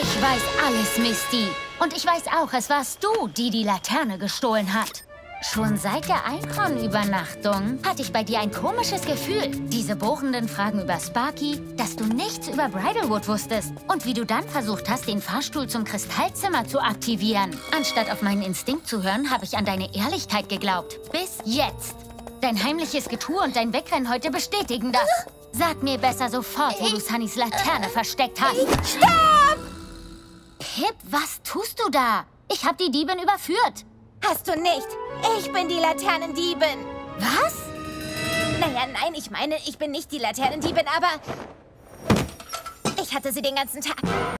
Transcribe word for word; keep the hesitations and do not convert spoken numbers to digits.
Ich weiß alles, Misty. Und ich weiß auch, es warst du, die die Laterne gestohlen hat. Schon seit der Einhornübernachtung hatte ich bei dir ein komisches Gefühl. Diese bohrenden Fragen über Sparky, dass du nichts über Bridlewood wusstest und wie du dann versucht hast, den Fahrstuhl zum Kristallzimmer zu aktivieren. Anstatt auf meinen Instinkt zu hören, habe ich an deine Ehrlichkeit geglaubt. Bis jetzt. Dein heimliches Getue und dein Wegrennen heute bestätigen das. Sag mir besser sofort, wo du Sunnys Laterne versteckt hast. Ich sterb! Pip, was tust du da? Ich habe die Diebin überführt. Hast du nicht. Ich bin die Laternendiebin. Was? Naja, nein, ich meine, ich bin nicht die Laternendiebin, aber ich hatte sie den ganzen Tag.